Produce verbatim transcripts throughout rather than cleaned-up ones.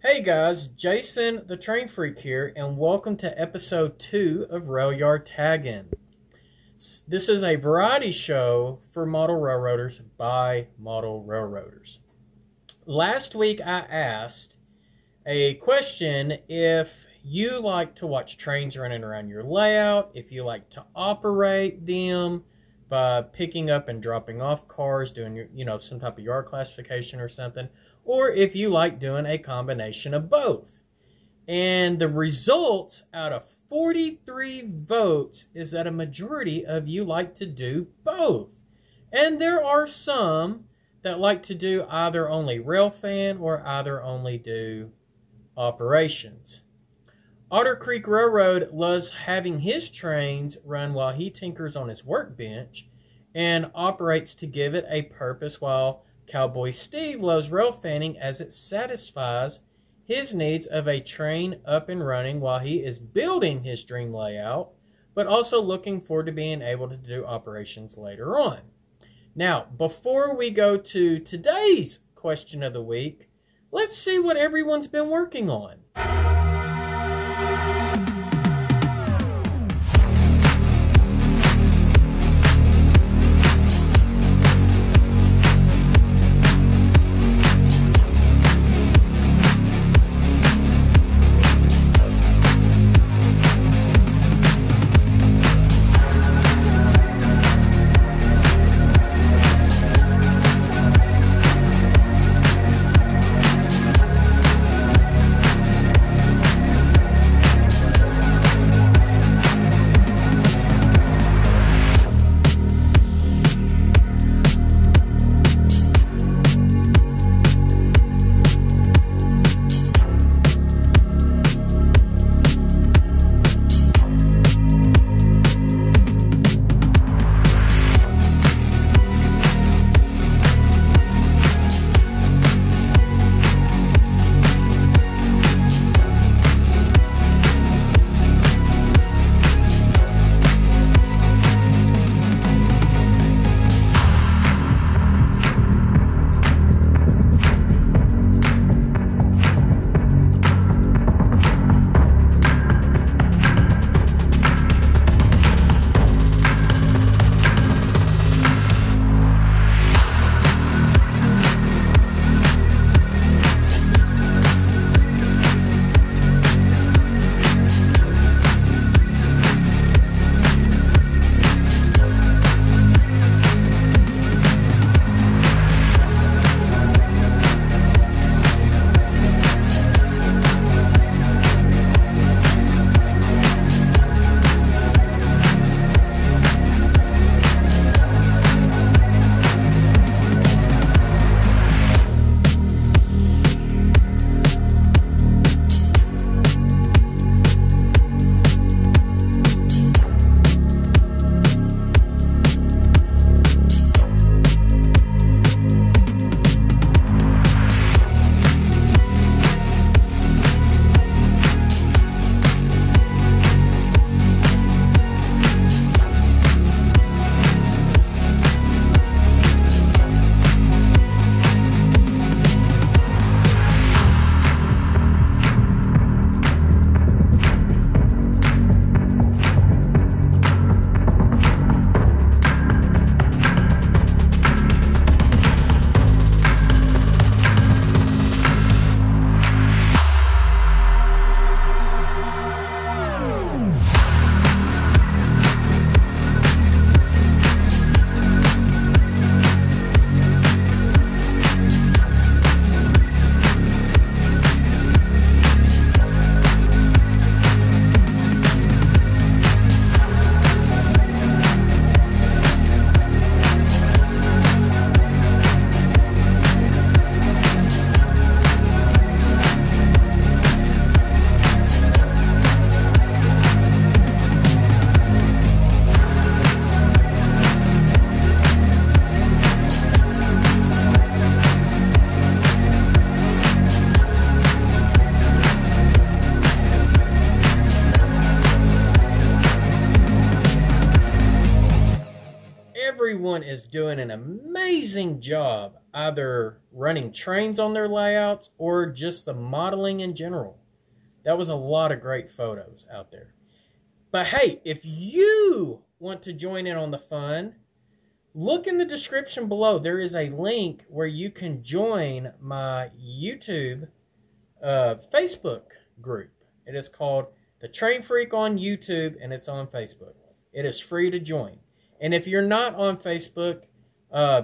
Hey guys, Jason the Train Freak here, and welcome to episode two of Railyard Taggin'. This is a variety show for model railroaders by model railroaders. Last week I asked a question: if you like to watch trains running around your layout, if you like to operate them by picking up and dropping off cars, doing your, you know, some type of yard classification or something, or if you like doing a combination of both. And the results out of forty-three votes is that a majority of you like to do both. And there are some that like to do either only rail fan or either only do operations. Otter Creek Railroad loves having his trains run while he tinkers on his workbench and operates to give it a purpose, while Cowboy Steve loves rail fanning as it satisfies his needs of a train up and running while he is building his dream layout, but also looking forward to being able to do operations later on. Now, before we go to today's question of the week, let's see what everyone's been working on. everyone is doing an amazing job either running trains on their layouts or just the modeling in general. That was a lot of great photos out there. But hey, if you want to join in on the fun, look in the description below. There is a link where you can join my YouTube uh, Facebook group. It is called The Train Freak on YouTube, and it's on Facebook. It is free to join. And if you're not on Facebook, uh,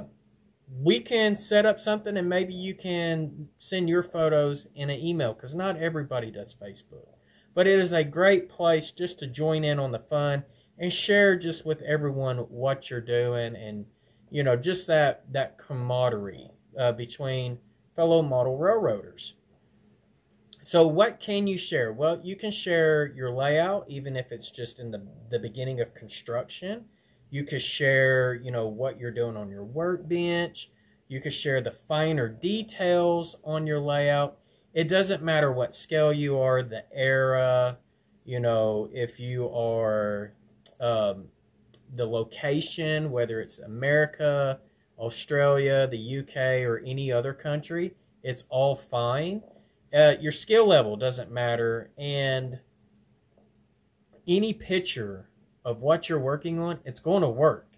we can set up something and maybe you can send your photos in an email, because not everybody does Facebook. But it is a great place just to join in on the fun and share just with everyone what you're doing, and, you know, just that, that camaraderie uh, between fellow model railroaders. So what can you share? Well, you can share your layout, even if it's just in the, the beginning of construction. You could share, you know, what you're doing on your workbench. You could share the finer details on your layout. It doesn't matter what scale you are, the era, you know, if you are um, the location, whether it's America, Australia, the U K, or any other country, it's all fine. Uh, your skill level doesn't matter, and any picture of what you're working on, it's going to work.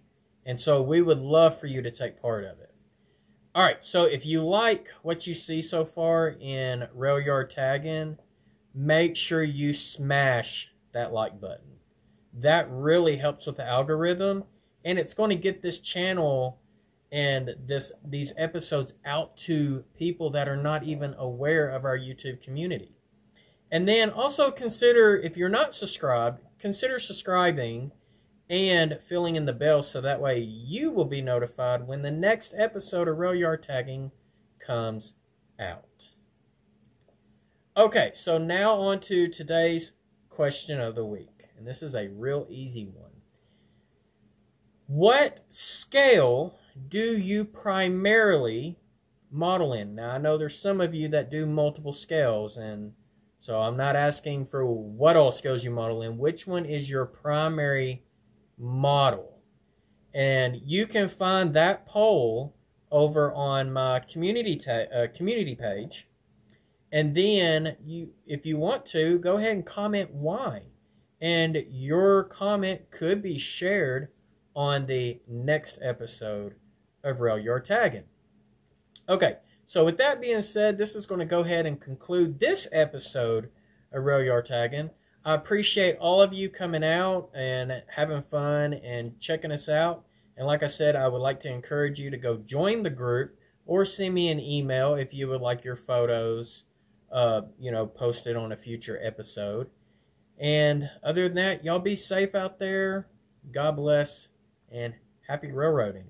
And so we would love for you to take part of it. All right, so if you like what you see so far in Railyard Taggin', make sure you smash that like button. That really helps with the algorithm, and it's going to get this channel and this these episodes out to people that are not even aware of our YouTube community. And then also consider, if you're not subscribed, consider subscribing and filling in the bell, so that way you will be notified when the next episode of Railyard Taggin' comes out. Okay, so now on to today's question of the week. And this is a real easy one. What scale do you primarily model in? Now, I know there's some of you that do multiple scales, and so I'm not asking for what all scales you model in. Which one is your primary model? And you can find that poll over on my community uh, community page. And then, you, if you want to, go ahead and comment why. And your comment could be shared on the next episode of Railyard Taggin'. Okay, so with that being said, this is going to go ahead and conclude this episode of Railyard Taggin'. I appreciate all of you coming out and having fun and checking us out. And like I said, I would like to encourage you to go join the group or send me an email if you would like your photos, uh, you know, posted on a future episode. And other than that, y'all be safe out there. God bless, and happy railroading.